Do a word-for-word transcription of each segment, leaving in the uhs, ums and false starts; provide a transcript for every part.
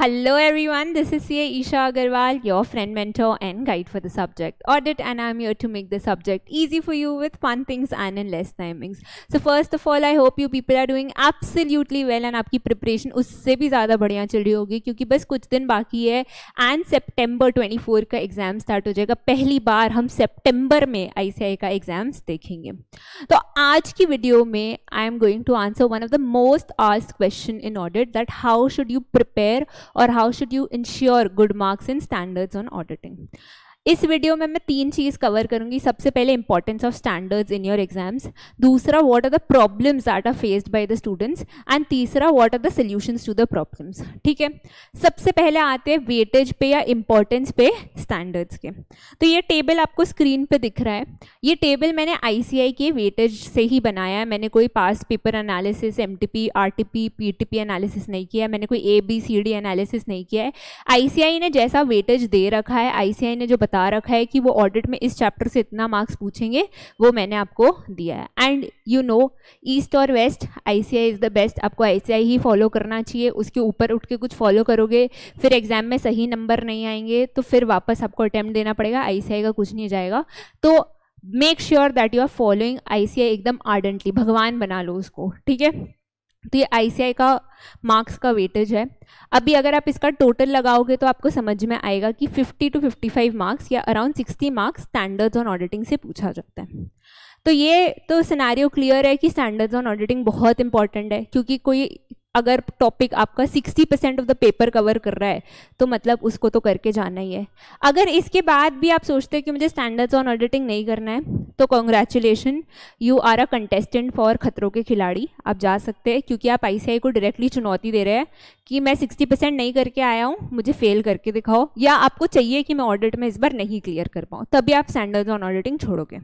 Hello everyone, this is C A Isha Agarwal, your friend, mentor and guide for the subject audit, and I'm here to make the subject easy for you with fun things and in less timings. So first of all, I hope you people are doing absolutely well and आपकी preparation उससे भी ज़्यादा बढ़िया चल रही होगी क्योंकि बस कुछ दिन बाकी है and September twenty-four का exam start हो जाएगा. पहली बार हम September में I C A I का exams देखेंगे. तो आज की video में I am going to answer one of the most asked question in audit, that how should you prepare और how should you ensure good marks in standards on auditing. इस video में मैं तीन चीज़ कवर करूंगी. सबसे पहले importance of standards in your exams, दूसरा what are the problems that are faced by the students, and तीसरा what are the solutions to the problems. ठीक है, सबसे पहले आते हैं वेटेज पे या इंपॉर्टेंस पे स्टैंडर्ड्स के. तो ये टेबल आपको स्क्रीन पे दिख रहा है. ये टेबल मैंने आई सी आई के वेटेज से ही बनाया है. मैंने कोई past paper analysis, M T P, R T P, P T P analysis नहीं किया है. मैंने कोई A B C D analysis नहीं किया है. आई सी आई ने जैसा वेटेज दे रखा है, आई सी आई ने जो रखा है कि वो ऑडिट में इस चैप्टर से इतना मार्क्स पूछेंगे, वो मैंने आपको दिया है. एंड यू नो ईस्ट और west, ICAI is the best. आपको आईसीआई ही फॉलो करना चाहिए. उसके ऊपर उठ के कुछ फॉलो करोगे फिर एग्जाम में सही नंबर नहीं आएंगे तो फिर वापस आपको अटेम्प्ट देना पड़ेगा. आईसीआई का कुछ नहीं जाएगा. तो make sure that you are following ICAI एकदम आर्डेंटली. भगवान बना लो उसको. ठीक है, तो ये आईसीआई का मार्क्स का वेटेज है. अभी अगर आप इसका टोटल लगाओगे तो आपको समझ में आएगा कि fifty two fifty five marks या around sixty marks standards on auditing से पूछा जाता है. तो ये तो सिनेरियो क्लियर है कि स्टैंडर्ड्स ऑन ऑडिटिंग बहुत इंपॉर्टेंट है क्योंकि कोई अगर टॉपिक आपका sixty percent of the paper cover कर रहा है तो मतलब उसको तो करके जाना ही है. अगर इसके बाद भी आप सोचते हो कि मुझे स्टैंडर्ड्स ऑन ऑडिटिंग नहीं करना है तो congratulation, you are a contestant for खतरों के खिलाड़ी. आप जा सकते हैं क्योंकि आप आईसीएआई को डायरेक्टली चुनौती दे रहे हैं कि मैं सिक्सटी परसेंट नहीं करके आया हूँ, मुझे फेल करके दिखाओ, या आपको चाहिए कि मैं ऑडिट में इस बार नहीं क्लियर कर पाऊँ, तभी आप स्टैंडर्ड्स ऑन ऑडिटिंग छोड़ोगे.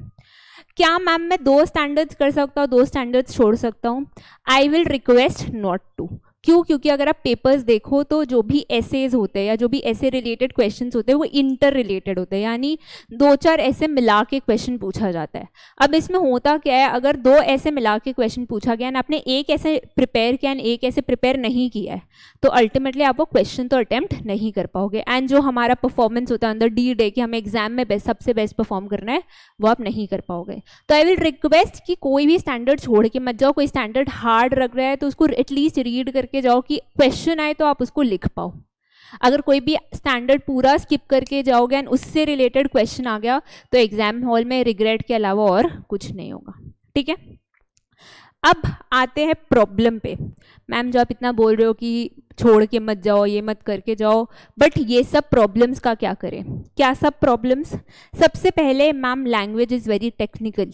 क्या मैम मैं दो स्टैंडर्ड्स कर सकता हूँ, दो स्टैंडर्ड्स छोड़ सकता हूँ? I will request not to. क्यों? क्योंकि अगर आप पेपर्स देखो तो जो भी एसेज होते हैं या जो भी ऐसे रिलेटेड क्वेश्चंस होते हैं वो इंटर रिलेटेड होते हैं, यानी दो चार ऐसे मिला के क्वेश्चन पूछा जाता है. अब इसमें होता क्या है, अगर दो ऐसे मिला के क्वेश्चन पूछा गया एंड आपने एक ऐसे प्रिपेयर किया एंड एक ऐसे प्रिपेयर नहीं किया है तो अल्टीमेटली आप वो क्वेश्चन तो अटैम्प्ट नहीं कर पाओगे. एंड जो हमारा परफॉर्मेंस होता है अंदर डी डे कि हमें एग्जाम में बेस्ट सबसे बेस्ट परफॉर्म करना है, वो आप नहीं कर पाओगे. तो आई विल रिक्वेस्ट कि कोई भी स्टैंडर्ड छोड़ के मत जाओ. कोई स्टैंडर्ड हार्ड रख रहा है तो उसको एटलीस्ट रीड करके के जाओ कि क्वेश्चन आए तो आप उसको लिख पाओ. अगर कोई भी स्टैंडर्ड पूरा स्किप करके जाओगे एंड उससे रिलेटेड क्वेश्चन आ गया तो एग्जाम हॉल में रिग्रेट के अलावा और कुछ नहीं होगा. ठीक है, अब आते हैं प्रॉब्लम पे. मैम जो आप इतना बोल रहे हो कि छोड़ के मत जाओ, ये मत करके जाओ, बट ये सब प्रॉब्लम्स का क्या करें? क्या सब प्रॉब्लम्स? सबसे पहले ma'am language is very technical.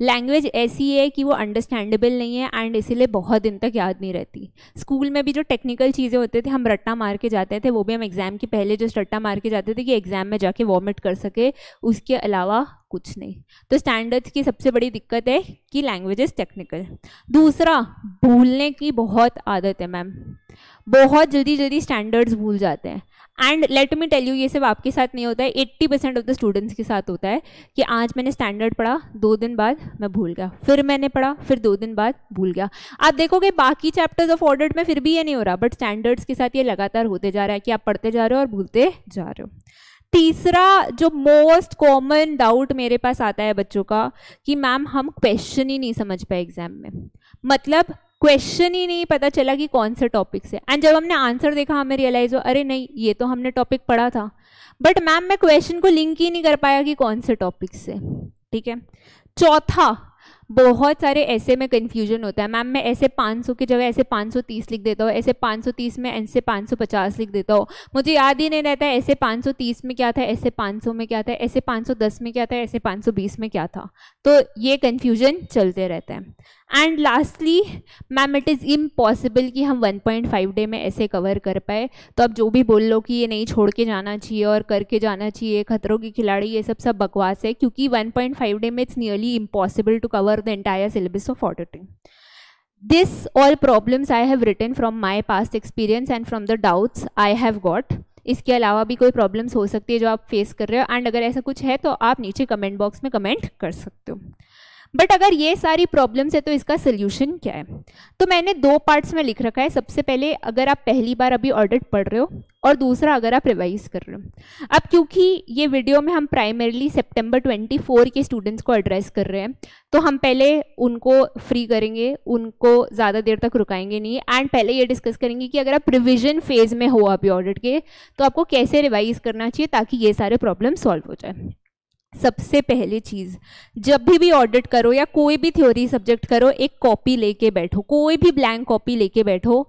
Language ऐसी है कि वो अंडरस्टैंडेबल नहीं है एंड इसीलिए बहुत दिन तक याद नहीं रहती. स्कूल में भी जो टेक्निकल चीज़ें होते थे हम रट्टा मार के जाते थे, वो भी हम एग्ज़ाम के पहले जो रट्टा मार के जाते थे कि एग्ज़ाम में जाके वॉमिट कर सके, उसके अलावा कुछ नहीं. तो स्टैंडर्ड्स की सबसे बड़ी दिक्कत है कि लैंग्वेजेस टेक्निकल. दूसरा, भूलने की बहुत आदत है मैम. बहुत जल्दी जल्दी स्टैंडर्ड्स भूल जाते हैं. And let me tell you, ये सब आपके साथ नहीं होता है, eighty percent of the students के साथ होता है कि आज मैंने स्टैंडर्ड पढ़ा, दो दिन बाद मैं भूल गया, फिर मैंने पढ़ा, फिर दो दिन बाद भूल गया. आप देखोगे बाकी चैप्टर्स ऑफ ऑडिट में फिर भी ये नहीं हो रहा, बट स्टैंडर्ड्स के साथ ये लगातार होते जा रहा है कि आप पढ़ते जा रहे हो और भूलते जा रहे हो. तीसरा, जो मोस्ट कॉमन डाउट मेरे पास आता है बच्चों का कि मैम हम क्वेश्चन ही नहीं समझ पाए एग्जाम में, मतलब क्वेश्चन ही नहीं पता चला कि कौन से टॉपिक से. एंड जब हमने आंसर देखा हमें रियलाइज हो, अरे नहीं ये तो हमने टॉपिक पढ़ा था बट मैम मैं क्वेश्चन को लिंक ही नहीं कर पाया कि कौन से टॉपिक से. ठीक है, चौथा, बहुत सारे ऐसे में कन्फ्यूजन होता है. मैम मैं ऐसे पाँच सौ की जगह ऐसे पाँच सौ तीस लिख देता हूँ, ऐसे पाँच सौ तीस में ऐसे पाँच सौ पचास लिख देता हूँ, मुझे याद ही नहीं रहता है ऐसे पाँच सौ तीस में क्या था, ऐसे पाँच सौ में क्या था, ऐसे पाँच सौ दस में क्या था, ऐसे पाँच सौ बीस में क्या था. तो ये कन्फ्यूजन चलते रहता है. And lastly ma'am it is impossible कि हम वन पॉइंट फाइव डे में ऐसे कवर कर पाए. तो आप जो भी बोल लो कि ये नहीं छोड़ के जाना चाहिए और करके जाना चाहिए, खतरों के खिलाड़ी, ये सब सब बकवास है क्योंकि वन पॉइंट फाइव डे में it's nearly impossible to cover the entire syllabus of auditing. This all problems I have written from my past experience and from the doubts I have got. इसके अलावा भी कोई problems हो सकती है जो आप फेस कर रहे हो, एंड अगर ऐसा कुछ है तो आप नीचे कमेंट बॉक्स में कमेंट कर सकते हो. बट अगर ये सारी प्रॉब्लम्स है तो इसका सोल्यूशन क्या है, तो मैंने दो पार्ट्स में लिख रखा है। सबसे पहले अगर आप पहली बार अभी ऑडिट पढ़ रहे हो, और दूसरा अगर आप रिवाइज कर रहे हो। अब क्योंकि ये वीडियो में हम प्राइमरीली सितंबर चौबीस के स्टूडेंट्स को एड्रेस कर रहे हैं, तो हम पहले उनको फ्री करेंगे, उनको ज़्यादा देर तक रुकाएंगे नहीं, एंड पहले ये डिस्कस करेंगे कि अगर आप रिविजन फेज में हो अभी ऑडिट के, तो आपको कैसे रिवाइज करना चाहिए ताकि ये सारे प्रॉब्लम सॉल्व हो जाए। सबसे पहली चीज़, जब भी भी ऑडिट करो या कोई भी थ्योरी सब्जेक्ट करो, एक कॉपी लेके बैठो, कोई भी ब्लैंक कॉपी लेके बैठो।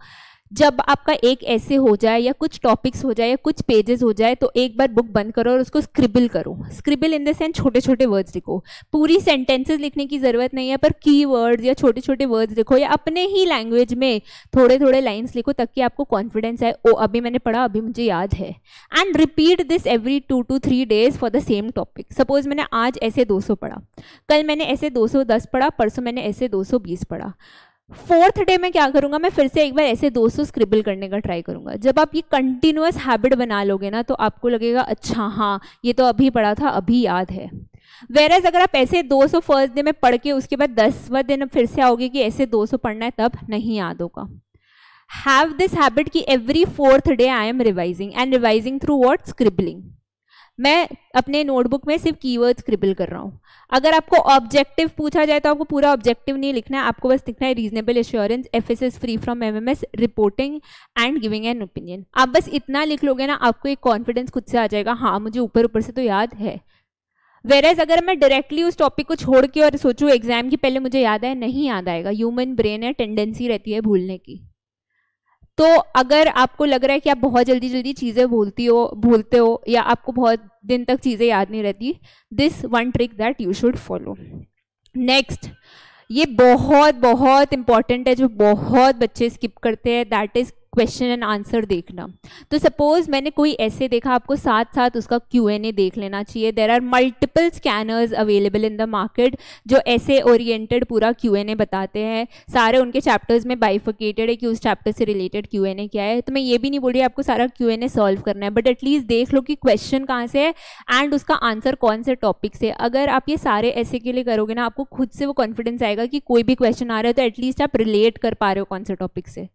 जब आपका एक ऐसे हो जाए या कुछ टॉपिक्स हो जाए या कुछ पेजेस हो जाए, तो एक बार बुक बंद करो और उसको स्क्रिबल करो। स्क्रिबल इन द सेंस छोटे छोटे वर्ड्स लिखो, पूरी सेंटेंसेस लिखने की ज़रूरत नहीं है, पर की वर्ड्स या छोटे छोटे वर्ड्स लिखो, या अपने ही लैंग्वेज में थोड़े थोड़े लाइन्स लिखो, ताकि आपको कॉन्फिडेंस आए, ओ अभी मैंने पढ़ा, अभी मुझे याद है। And repeat this every two to three days for the same topic. Suppose मैंने आज ऐसे दो सौ पढ़ा, कल मैंने ऐसे दो सौ दस पढ़ा, परसों मैंने ऐसे दो सौ बीस पढ़ा। फोर्थ डे में क्या करूँगा, मैं फिर से एक बार ऐसे दो सौ स्क्रिबल करने का ट्राई करूँगा। जब आप ये कंटिन्यूस हैबिट बना लोगे ना, तो आपको लगेगा अच्छा हाँ ये तो अभी पढ़ा था, अभी याद है। वेरस अगर आप ऐसे दो सौ फर्स्ट डे में पढ़ के उसके बाद दसवां दिन फिर से आओगे कि ऐसे दो सौ पढ़ना है, तब नहीं याद होगा। हैव दिस हैबिट कि every fourth day I am revising, and revising through what, scribbling. मैं अपने नोटबुक में सिर्फ कीवर्ड स्क्रिबल कर रहा हूँ। अगर आपको ऑब्जेक्टिव पूछा जाए तो आपको पूरा ऑब्जेक्टिव नहीं लिखना है, आपको बस लिखना है reasonable assurance, FSS free from MMS, reporting and giving an opinion. आप बस इतना लिख लोगे ना, आपको एक कॉन्फिडेंस खुद से आ जाएगा, हाँ मुझे ऊपर ऊपर से तो याद है। वेरएज अगर मैं डायरेक्टली उस टॉपिक को छोड़ के और सोचूँ एग्जाम की पहले मुझे याद आए, नहीं याद आएगा। ह्यूमन ब्रेन है, टेंडेंसी रहती है भूलने की। तो अगर आपको लग रहा है कि आप बहुत जल्दी जल्दी चीज़ें भूलती हो भूलते हो या आपको बहुत दिन तक चीज़ें याद नहीं रहती, this one trick that you should follow. Next, ये बहुत बहुत इंपॉर्टेंट है, जो बहुत बच्चे स्किप करते हैं, that is question and answer देखना। तो सपोज मैंने कोई ऐसे देखा, आपको साथ साथ उसका क्यू एन ए देख लेना चाहिए। There are multiple scanners available in the market जो ऐसे ओरिएंटेड पूरा क्यू एन ए बताते हैं। सारे उनके चैप्टर्स में बाइफिकेटेड है कि उस चैप्टर से रिलेटेड क्यू एन ए क्या है। तो मैं ये भी नहीं बोल रही आपको सारा क्यू एन ए सॉल्व करना है, बट एटलीस्ट देख लो कि क्वेश्चन कहाँ से है एंड उसका आंसर कौन से टॉपिक से। अगर आप ये सारे ऐसे के लिए करोगे ना, आपको खुद से वो कॉन्फिडेंस आएगा कि कोई भी क्वेश्चन आ रहा है तो एटलीस्ट आप रिलेट कर पा रहे हो कौन से टॉपिक से।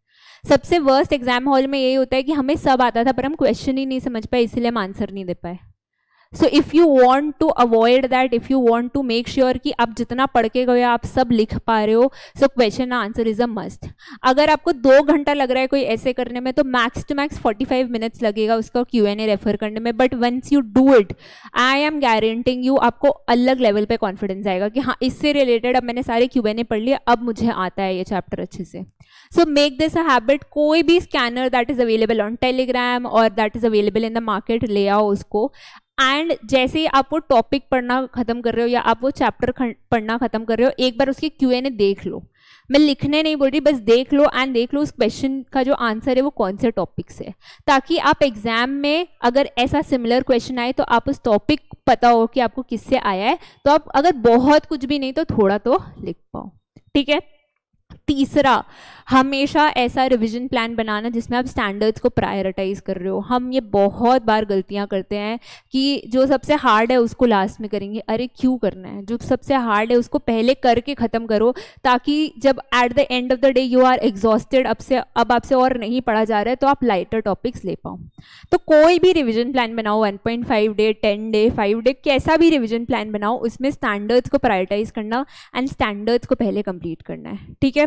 सबसे वर्स्ट एग्जाम हॉल में यही होता है कि हमें सब आता था पर हम क्वेश्चन ही नहीं समझ पाए, इसलिए हम आंसर नहीं दे पाए। So if you want to avoid that, if you want to make sure कि आप जितना पढ़ के गए आप सब लिख पा रहे हो, so question answer is a must. अगर आपको दो घंटा लग रहा है कोई ऐसे करने में, तो मैक्स टू मैक्स पैंतालीस मिनट्स लगेगा उसका क्यू एन ए रेफर करने में। But once you do it, I am guaranteeing you, आपको अलग लेवल पे कॉन्फिडेंस आएगा कि हाँ इससे रिलेटेड अब मैंने सारे क्यू एन ए पढ़ लिए, अब मुझे आता है ये चैप्टर अच्छे से। So make this a habit. कोई भी scanner that is available on Telegram और that is available in the market, ले आओ उसको। एंड जैसे ही आप वो टॉपिक पढ़ना खत्म कर रहे हो या आप वो चैप्टर पढ़ना खत्म कर रहे हो, एक बार उसके क्यू एन ए देख लो। मैं लिखने नहीं बोल रही, बस देख लो एंड देख लो उस क्वेश्चन का जो आंसर है वो कौन से टॉपिक से, ताकि आप एग्जाम में अगर ऐसा सिमिलर क्वेश्चन आए तो आप उस टॉपिक पता हो कि आपको किससे आया है, तो आप अगर बहुत कुछ भी नहीं तो थोड़ा तो लिख पाओ। ठीक है। तीसरा, हमेशा ऐसा रिवीजन प्लान बनाना जिसमें आप स्टैंडर्ड्स को प्रायोरिटाइज कर रहे हो। हम ये बहुत बार गलतियां करते हैं कि जो सबसे हार्ड है उसको लास्ट में करेंगे। अरे क्यों करना है, जो सबसे हार्ड है उसको पहले करके ख़त्म करो, ताकि जब at the end of the day you are exhausted, अब से अब आपसे और नहीं पढ़ा जा रहा है, तो आप लाइटर टॉपिक्स ले पाओ। तो कोई भी रिविजन प्लान बनाओ, one point five day ten day five day कैसा भी रिविजन प्लान बनाओ, उसमें स्टैंडर्ड्स को प्रायोरिटाइज करना एंड स्टैंडर्ड्स को पहले कंप्लीट करना है। ठीक है।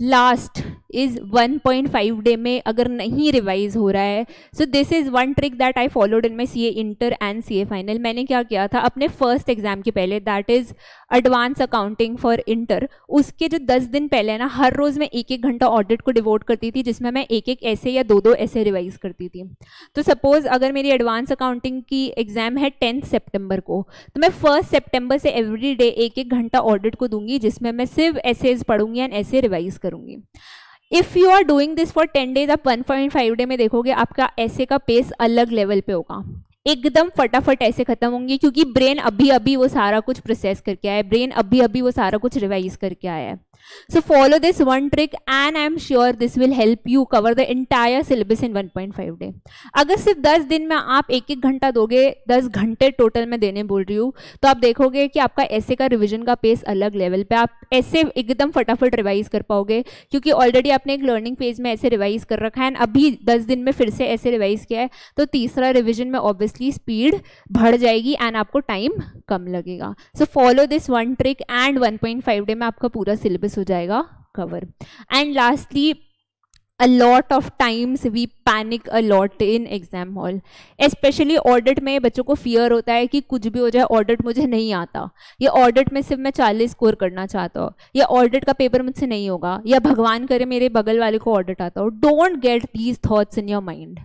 Last is one point five day में अगर नहीं रिवाइज हो रहा है, so this is one trick that I followed in my C A inter and C A final. मैंने क्या किया था, अपने फर्स्ट एग्जाम के पहले, that is advance accounting for inter, उसके जो दस दिन पहले है ना, हर रोज़ मैं एक एक घंटा ऑडिट को डिवोट करती थी, जिसमें मैं एक एक ऐसे या दो दो ऐसे रिवाइज करती थी। तो सपोज़ अगर मेरी एडवांस अकाउंटिंग की एग्ज़ाम है टेंथ सेप्टेम्बर को, तो मैं फर्स्ट सेप्टेम्बर से एवरी डे एक एक घंटा ऑडिट को दूंगी, जिसमें मैं सिर्फ एसेज पढ़ूंगी एंड ऐसे रिवाइज करूंगी। If you are doing this for ten days, आप वन पॉइंट फाइव डे में देखोगे आपका ऐसे का पेस अलग लेवल पे होगा। एकदम फटाफट ऐसे खत्म होंगी, क्योंकि ब्रेन अभी अभी वो सारा कुछ प्रोसेस करके आया है, ब्रेन अभी अभी वो सारा कुछ रिवाइज करके आया है. So follow this one trick and I am sure this will help you cover the entire syllabus in one point five day. अगर सिर्फ दस दिन में आप एक एक घंटा दोगे, दस घंटे टोटल में देने बोल रही हूँ, तो आप देखोगे कि आपका ऐसे का रिविजन का पेस अलग लेवल पे, आप ऐसे एकदम फटाफट रिवाइज कर पाओगे, क्योंकि ऑलरेडी आपने एक लर्निंग फेज में ऐसे रिवाइज कर रखा है एंड अभी दस दिन में फिर से ऐसे रिवाइज किया है, तो तीसरा रिविजन में ऑब्वियसली स्पीड बढ़ जाएगी एंड आपको टाइम कम लगेगा. So follow this one trick and one point five day में आपका पूरा सिलेबस हो जाएगा cover. And lastly, a lot of times we panic a lot in exam hall, especially audit में बच्चों को fear होता है कि कुछ भी हो जाए audit मुझे नहीं आता, ये audit में सिर्फ मैं चालीस स्कोर करना चाहता हूँ, ये audit का पेपर मुझसे नहीं होगा, या भगवान करे मेरे बगल वाले को audit आता हो. Don't get these thoughts in your mind.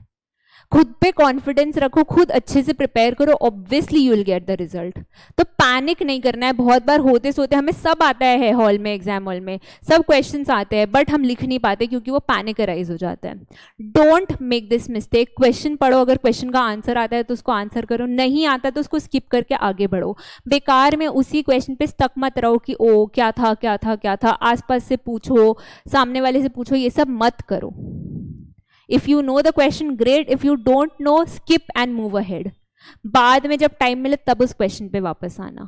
खुद पे कॉन्फिडेंस रखो, खुद अच्छे से प्रिपेयर करो, obviously you will get the result. तो पैनिक नहीं करना है. बहुत बार होते सोते हमें सब आता है हॉल में, एग्जाम हॉल में सब क्वेश्चंस आते हैं, बट हम लिख नहीं पाते क्योंकि वो पैनिक अराइज हो जाता है. Don't make this mistake. Question पढ़ो, अगर क्वेश्चन का आंसर आता है तो उसको आंसर करो, नहीं आता तो उसको स्किप करके आगे बढ़ो. बेकार में उसी क्वेश्चन पे स्टक मत रहो कि ओ क्या था क्या था क्या था, आसपास से पूछो, सामने वाले से पूछो, ये सब मत करो. If you know the question, great. If you don't know, skip and move ahead. बाद में जब टाइम मिले तब उस क्वेश्चन पे वापस आना.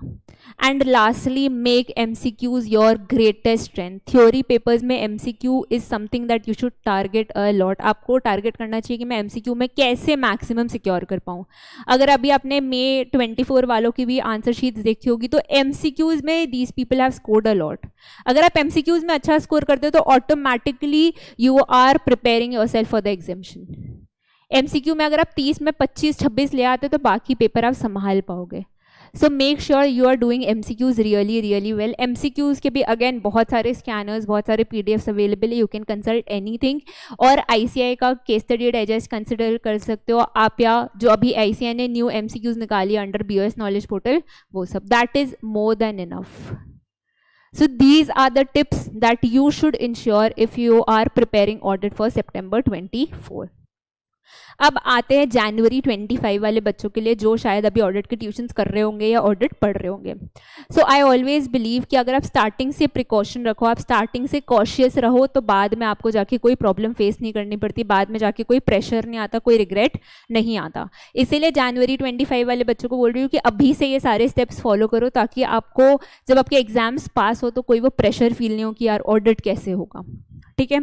And lastly, make M C Qs your greatest strength. Theory papers में M C Q is something that you should target a lot. आपको टारगेट करना चाहिए कि मैं एम सी क्यू में कैसे मैक्सिमम सिक्योर कर पाऊँ. अगर अभी आपने मे ट्वेंटी फोर वालों की भी आंसर शीट देखी होगी तो एम सी क्यूज में these people have scored a lot. अगर आप एम सी क्यूज में अच्छा स्कोर करते हो तो automatically you are preparing yourself for the examination. MCQ में अगर आप तीस में पच्चीस छब्बीस ले आते तो बाकी पेपर आप संभाल पाओगे. So make sure you are doing MCQs really really well. MCQs के भी अगेन बहुत सारे स्कैनर्स, बहुत सारे पीडीएफ्स अवेलेबल है, यू कैन कंसल्ट एनीथिंग. और आईसीएआई का केस स्टडी डाइजेस्ट कंसिडर कर सकते हो आप, या जो अभी आईसीएआई ने न्यू एमसीक्यूज निकाली अंडर बीओएस नॉलेज पोर्टल, वो सब that is more than enough. So these are the tips that you should ensure if you are preparing audit for September twenty-four. अब आते हैं जनवरी पच्चीस वाले बच्चों के लिए जो शायद अभी ऑडिट के ट्यूशंस कर रहे होंगे या ऑडिट पढ़ रहे होंगे. सो आई ऑलवेज बिलीव कि अगर आप स्टार्टिंग से प्रिकॉशन रखो, आप स्टार्टिंग से कॉशियस रहो, तो बाद में आपको जाके कोई प्रॉब्लम फेस नहीं करनी पड़ती, बाद में जाके कोई प्रेशर नहीं आता, कोई रिग्रेट नहीं आता. इसीलिए जनवरी पच्चीस वाले बच्चों को बोल रही हूँ कि अभी से ये सारे स्टेप्स फॉलो करो, ताकि आपको जब आपके एग्जाम्स पास हो तो कोई वो प्रेशर फील नहीं हो कि यार ऑडिट कैसे होगा. ठीक है,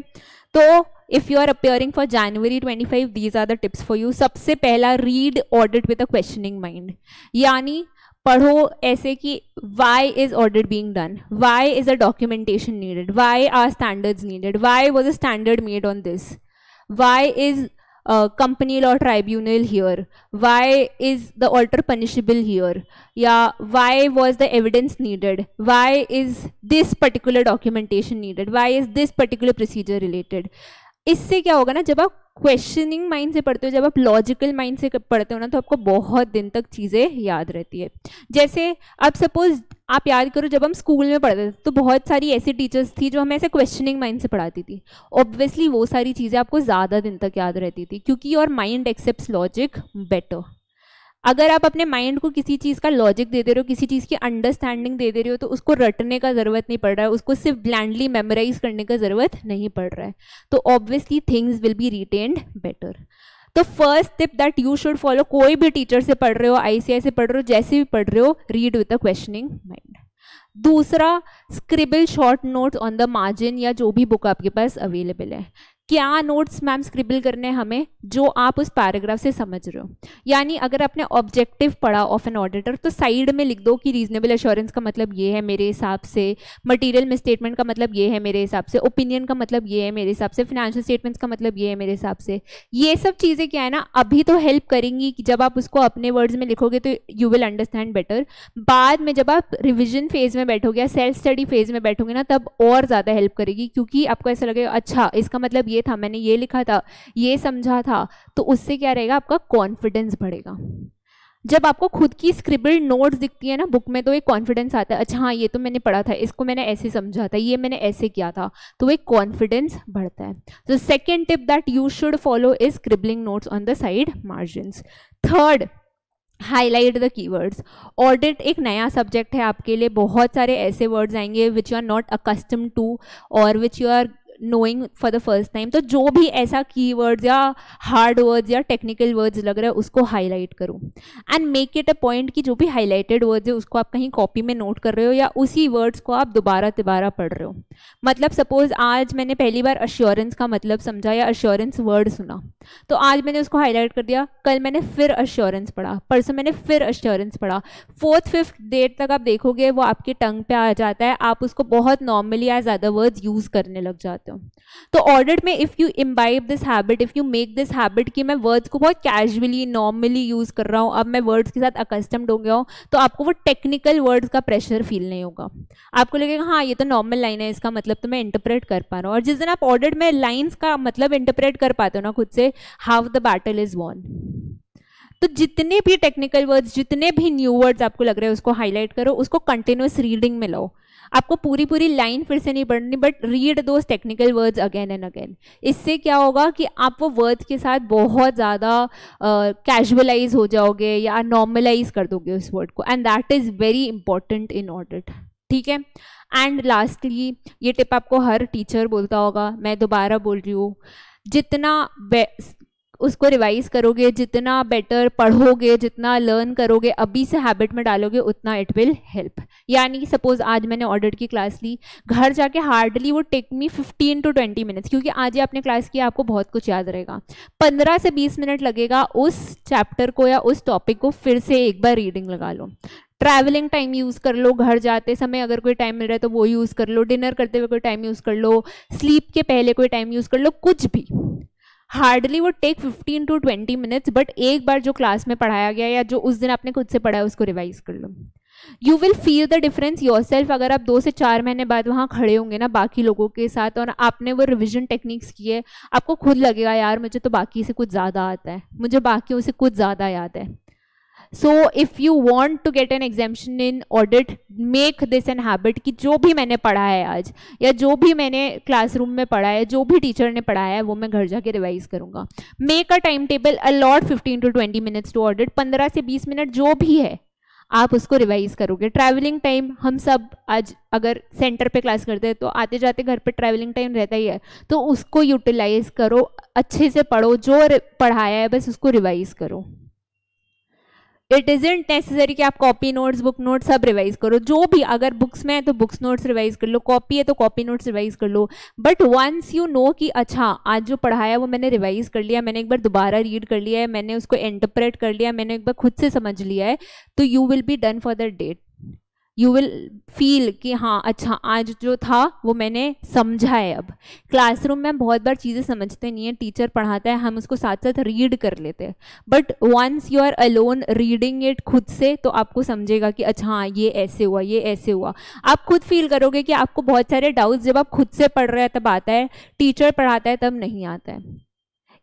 तो if you are appearing for जनवरी पच्चीस, these are the tips for you. सबसे पहला, read audit with a questioning mind, यानी पढ़ो ऐसे कि why is audit being done, why is a documentation needed, why are standards needed, why was a standard made on this, why is company law tribunal here, why is the auditor punishable here, या why was the evidence needed, why is this particular documentation needed, why is this particular procedure related. इससे क्या होगा ना, जब आप questioning mind से पढ़ते हो, जब आप लॉजिकल माइंड से पढ़ते हो ना, तो आपको बहुत दिन तक चीज़ें याद रहती है. जैसे अब सपोज आप याद करो, जब हम स्कूल में पढ़ते थे तो बहुत सारी ऐसी टीचर्स थी जो हमें ऐसे क्वेश्चनिंग माइंड से पढ़ाती थी. ऑब्वियसली वो सारी चीज़ें आपको ज़्यादा दिन तक याद रहती थी, क्योंकि your mind accepts logic better. अगर आप अपने माइंड को किसी चीज़ का लॉजिक दे दे रहे हो, किसी चीज़ की अंडरस्टैंडिंग दे दे रहे हो, तो उसको रटने का ज़रूरत नहीं पड़ रहा है, उसको सिर्फ ब्लैंडली मेमोराइज करने का ज़रूरत नहीं पड़ रहा है, तो obviously things will be retained better. तो first tip that you should follow, कोई भी टीचर से पढ़ रहे हो, आईसीआई से पढ़ रहे हो, जैसे भी पढ़ रहे हो, read with a questioning mind. दूसरा, scribble short notes on the margin या जो भी बुक आपके पास अवेलेबल है. क्या नोट्स मैम स्क्रिबल करने हैं हमें? जो आप उस पैराग्राफ से समझ रहे हो. यानी अगर आपने ऑब्जेक्टिव पढ़ा ऑफ एन ऑडिटर तो साइड में लिख दो कि रीजनेबल एश्योरेंस का मतलब ये है मेरे हिसाब से, मटेरियल मिसस्टेटमेंट का मतलब ये है मेरे हिसाब से, ओपिनियन का मतलब ये है मेरे हिसाब से, फाइनेंशियल स्टेटमेंट्स का मतलब ये है मेरे हिसाब से. ये सब चीज़ें क्या है ना, अभी तो हेल्प करेंगी कि जब आप उसको अपने वर्ड्स में लिखोगे तो यू विल अंडरस्टैंड बेटर. बाद में जब आप रिविजन फेज में बैठोगे या सेल्फ स्टडी फेज में बैठोगे ना, तब और ज़्यादा हेल्प करेगी, क्योंकि आपको ऐसा लगेगा अच्छा इसका मतलब ये था, मैंने ये लिखा था, ये समझा था. तो उससे क्या रहेगा, आपका कॉन्फिडेंस बढ़ेगा. जब आपको खुद की स्क्रिबल नोट्स दिखती है ना बुक में, तो एक कॉन्फिडेंस आता है, अच्छा हाँ ये तो मैंने पढ़ा था, इसको मैंने ऐसे समझा था, ये मैंने ऐसे किया था, तो एक कॉन्फिडेंस बढ़ता है. तो second tip that you should follow is scribbling notes on the side margin. Third, highlight the keywords. Audit एक नया सब्जेक्ट है आपके लिए, बहुत सारे ऐसे वर्ड्स आएंगे which you are not accustom to और which you are knowing for the first time. तो जो भी ऐसा कीवर्ड्स या हार्ड वर्ड्स या टेक्निकल वर्ड्स लग रहा है उसको हाईलाइट करो and make it a point कि जो भी हाईलाइटेड वर्ड्स है उसको आप कहीं कॉपी में नोट कर रहे हो या उसी वर्ड्स को आप दोबारा दोबारा पढ़ रहे हो। मतलब सपोज आज मैंने पहली बार अश्योरेंस का मतलब समझा या अश्योरेंस वर्ड सुना, तो आज मैंने उसको हाईलाइट कर दिया, कल मैंने फिर अश्योरेंस पढ़ा, परसों मैंने फिर अश्योरेंस पढ़ा, फोर्थ फिफ्थ डेट तक आप देखोगे वो आपके टंग पे आ जाता है, आप उसको बहुत normally as other words use करने लग जाते हो। तो ऑडिट में if you imbibe this habit, if you make this habit कि मैं वर्ड्स को बहुत कैजुअली नॉर्मली यूज़ कर रहा हूँ, अब मैं वर्ड्स के साथ अकस्टम्ड हो गया हूँ, तो आपको वो टेक्निकल वर्ड्स का प्रेशर फील नहीं होगा। आपको लगेगा हाँ ये तो नॉर्मल लाइन है, इसका मतलब तो मैं इंटरप्रेट कर पा रहा हूँ। और जिस दिन आप ऑडिट में लाइन्स का मतलब इंटरप्रेट कर पाते हो ना खुद से, how the battle is won. तो जितने भी टेक्निकल वर्ड्स, जितने भी न्यू वर्ड्स आपको लग रहे हैं उसको हाईलाइट करो, उसको कंटिन्यूस रीडिंग में लो। आपको पूरी पूरी लाइन फिर से नहीं पढ़नी, but read those technical words again and again. इससे क्या होगा कि आप वो वर्ड्स के साथ बहुत ज़्यादा कैजुअलाइज हो जाओगे या नॉर्मलाइज कर दोगे उस वर्ड को, and that is very important in audit. ठीक है। एंड लास्टली ये टिप आपको हर टीचर बोलता होगा, मैं दोबारा बोल रही हूँ, जितना उसको रिवाइज करोगे, जितना बेटर पढ़ोगे, जितना लर्न करोगे, अभी से हैबिट में डालोगे, उतना इट विल हेल्प। यानी कि सपोज़ आज मैंने ऑडिट की क्लास ली, घर जाके हार्डली वो take me fifteen to twenty minutes, क्योंकि आज ही आपने क्लास किया, आपको बहुत कुछ याद रहेगा। पंद्रह से बीस मिनट लगेगा उस चैप्टर को या उस टॉपिक को फिर से एक बार रीडिंग लगा लो। ट्रैवलिंग टाइम यूज़ कर लो, घर जाते समय अगर कोई टाइम मिल रहा है तो वो यूज़ कर लो, डिनर करते हुए कोई टाइम यूज़ कर लो, स्लीप के पहले कोई टाइम यूज़ कर लो, कुछ भी। हार्डली वो take fifteen to twenty minutes, but एक बार जो क्लास में पढ़ाया गया या जो उस दिन आपने खुद से पढ़ा है उसको रिवाइज कर लो। You will feel the difference your self. अगर आप दो से चार महीने बाद वहाँ खड़े होंगे ना बाकी लोगों के साथ और आपने वो रिविजन टेक्निक्स किए, आपको खुद लगेगा यार मुझे तो बाकी से कुछ ज़्यादा आता है, मुझे बाकियों से कुछ ज़्यादा याद है। So if you want to get an exemption in audit, make this an habit कि जो भी मैंने पढ़ा है आज या जो भी मैंने क्लासरूम में पढ़ा है, जो भी टीचर ने पढ़ाया है, वो मैं घर जाके रिवाइज करूँगा। Make a time table, allot fifteen to twenty minutes to audit. पंद्रह से बीस मिनट जो भी है आप उसको रिवाइज करोगे। ट्रैवलिंग टाइम, हम सब आज अगर सेंटर पे क्लास करते हैं तो आते जाते घर पे ट्रैवलिंग टाइम रहता ही है, तो उसको यूटिलाइज करो, अच्छे से पढ़ो, जो पढ़ाया है बस उसको रिवाइज करो। इट इज़ंट नेसेसरी कि आप कॉपी नोट्स, बुक नोट्स सब रिवाइज करो, जो भी अगर बुक्स में है तो बुक्स नोट्स रिवाइज कर लो, कॉपी है तो कॉपी नोट्स रिवाइज कर लो। बट वंस यू नो कि अच्छा आज जो पढ़ाया वो मैंने रिवाइज कर लिया, मैंने एक बार दोबारा रीड कर लिया है, मैंने उसको इंटरप्रेट कर लिया, मैंने एक बार खुद से समझ लिया है, तो you will be done for that date. You will feel कि हाँ अच्छा आज जो था वो मैंने समझा है। अब क्लासरूम में हम बहुत बार चीज़ें समझते नहीं हैं, टीचर पढ़ाता है, हम उसको साथ साथ रीड कर लेते हैं, but once you are alone reading it खुद से, तो आपको समझेगा कि अच्छा हाँ ये ऐसे हुआ, ये ऐसे हुआ। आप खुद फील करोगे कि आपको बहुत सारे डाउट्स जब आप खुद से पढ़ रहे हैं तब आता है, टीचर पढ़ाता है तब नहीं आता है।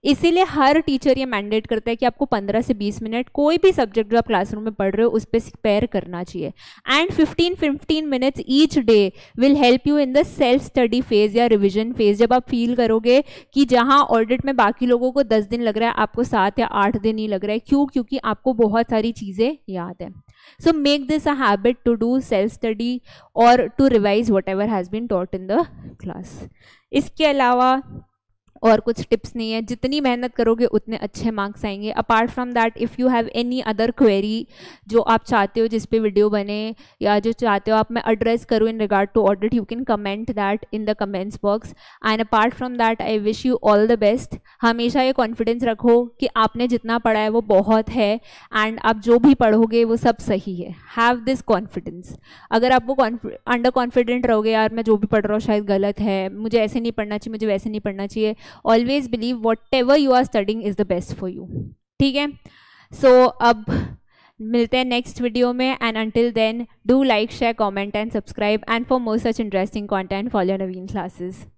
इसीलिए हर टीचर ये मैंडेट करता है कि आपको पंद्रह से बीस मिनट कोई भी सब्जेक्ट जो आप क्लासरूम में पढ़ रहे हो उस पर स्पेयर करना चाहिए। And fifteen fifteen minutes each day will help you in the self study phase या रिवीजन फेज। जब आप फील करोगे कि जहां ऑडिट में बाकी लोगों को दस दिन लग रहा है, आपको सात या आठ दिन ही लग रहा है। क्यों? क्योंकि आपको बहुत सारी चीज़ें याद है। So make this a habit to do self study और to revise whatever has been taught in the class. इसके अलावा और कुछ टिप्स नहीं है। जितनी मेहनत करोगे उतने अच्छे मार्क्स आएंगे। Apart from that, if you have any other query जो आप चाहते हो जिस पे वीडियो बने या जो चाहते हो आप मैं एड्रेस करूँ in regard to audit, you can comment that in the comments box. And apart from that I wish you all the best. हमेशा ये कॉन्फिडेंस रखो कि आपने जितना पढ़ा है वो बहुत है एंड आप जो भी पढ़ोगे वो सब सही है। Have this confidence. अगर आप वो अंडर कॉन्फिडेंट रहोगे यार मैं जो भी पढ़ रहा हूँ शायद गलत है, मुझे ऐसे नहीं पढ़ना चाहिए, मुझे वैसे नहीं पढ़ना चाहिए, always believe whatever you are studying is the best for you. ठीक है, so अब मिलते हैं next video में and until then do like, share, comment and subscribe and for more such interesting content follow Navin Classes.